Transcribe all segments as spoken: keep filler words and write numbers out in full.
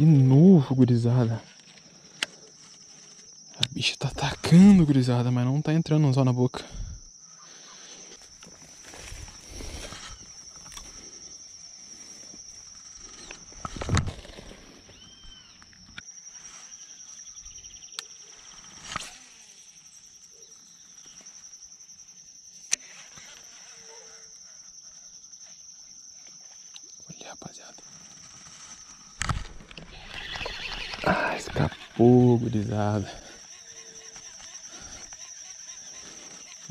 De novo, gurizada. A bicha tá atacando, gurizada, mas não tá entrando um anzol na boca. Rapaziada, ah, escapou, gurizada.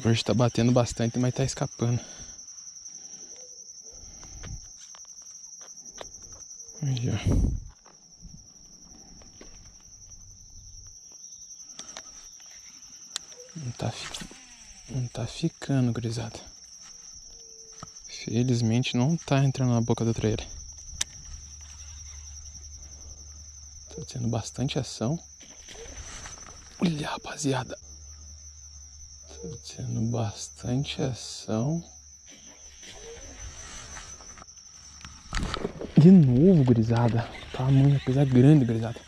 Hoje tá batendo bastante, mas tá escapando. Aí, ó. Não tá, fi... não tá ficando, gurizada. Felizmente não tá entrando na boca da traíra. Tendo bastante ação. Olha, rapaziada, tá tendo bastante ação. De novo, gurizada. Tamanho é coisa grande, gurizada.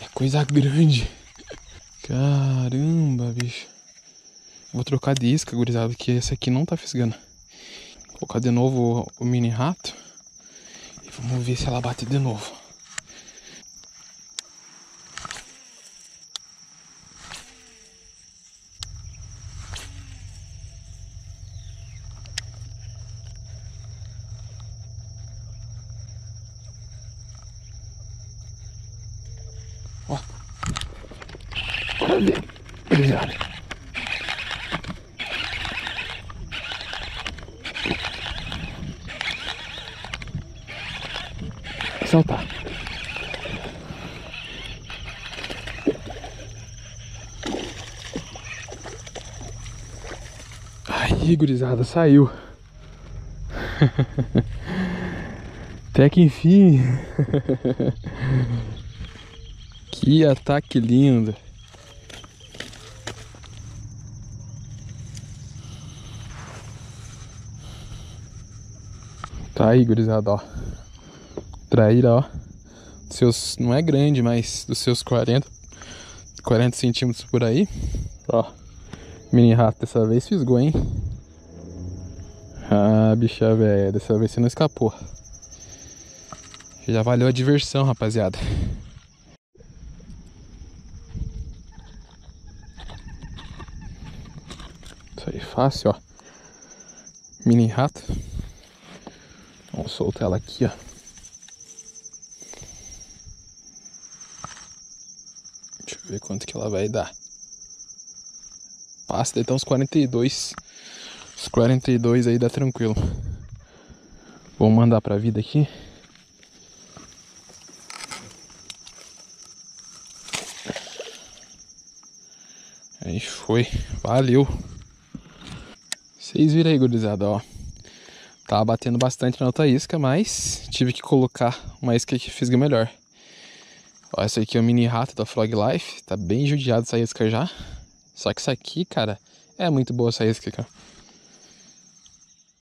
É coisa grande. Caramba, bicho. Vou trocar de isca, gurizada, porque essa aqui não tá fisgando. Vou colocar de novo o mini rato e vamos ver se ela bate de novo. Ó, olha, gurizada. Soltar. Aí, gurizada, saiu. Até que enfim. Que ataque lindo. Tá aí, gurizada, ó. Traíra, ó. Seus, não é grande, mas dos seus quarenta, quarenta centímetros por aí. Ó. Mini rato dessa vez fisgou, hein? Ah, bicha velha. Dessa vez você não escapou. Já valeu a diversão, rapaziada. Aí fácil, ó. Mini rato. Vamos soltar ela aqui, ó. Deixa eu ver quanto que ela vai dar. Passa, então uns quarenta e dois. Os quarenta e dois aí dá tranquilo. Vou mandar pra vida aqui. Aí foi. Valeu. Vocês viram aí, gurizada, ó. Tava batendo bastante na outra isca, mas tive que colocar uma isca que fisga melhor. Ó, essa aqui é o mini rato da Frog Life. Tá bem judiado essa isca já. Só que essa aqui, cara, é muito boa essa isca, cara.